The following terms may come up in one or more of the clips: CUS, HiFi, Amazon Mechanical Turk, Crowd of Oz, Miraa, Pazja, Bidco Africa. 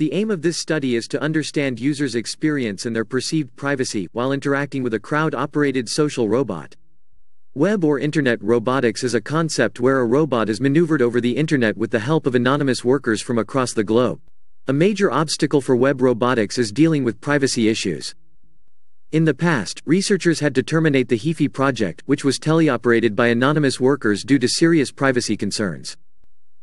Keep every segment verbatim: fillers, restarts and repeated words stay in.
The aim of this study is to understand users' experience and their perceived privacy while interacting with a crowd-operated social robot. Web or Internet robotics is a concept where a robot is maneuvered over the Internet with the help of anonymous workers from across the globe. A major obstacle for web robotics is dealing with privacy issues. In the past, researchers had to terminate the HiFi project, which was teleoperated by anonymous workers due to serious privacy concerns.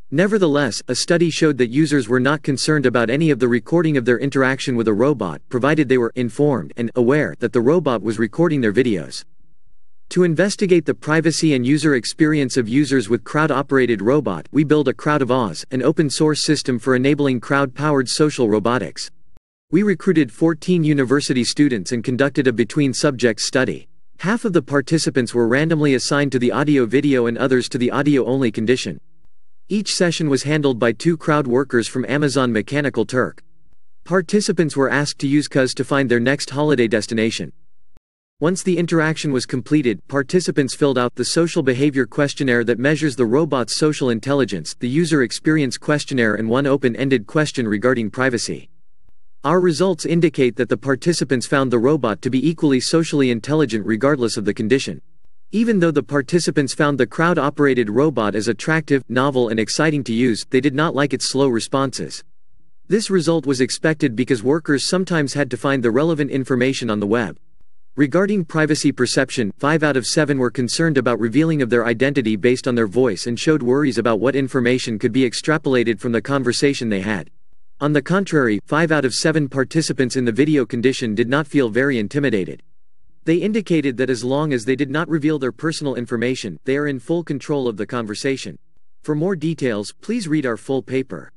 Nevertheless, a study showed that users were not concerned about any of the recording of their interaction with a robot, provided they were informed and aware that the robot was recording their videos. To investigate the privacy and user experience of users with crowd-operated robot, we build a Crowd of Oz, an open-source system for enabling crowd-powered social robotics. We recruited fourteen university students and conducted a between-subjects study. Half of the participants were randomly assigned to the audio-video and others to the audio-only condition. Each session was handled by two crowd workers from Amazon Mechanical Turk. Participants were asked to use C U S to find their next holiday destination. Once the interaction was completed, participants filled out the social behavior questionnaire that measures the robot's social intelligence, the user experience questionnaire, and one open-ended question regarding privacy. Our results indicate that the participants found the robot to be equally socially intelligent regardless of the condition. Even though the participants found the crowd-operated robot as attractive, novel and exciting to use, they did not like its slow responses. This result was expected because workers sometimes had to find the relevant information on the web. Regarding privacy perception, five out of seven were concerned about revealing of their identity based on their voice and showed worries about what information could be extrapolated from the conversation they had. On the contrary, five out of seven participants in the video condition did not feel very intimidated. They indicated that as long as they did not reveal their personal information, they are in full control of the conversation. For more details, please read our full paper.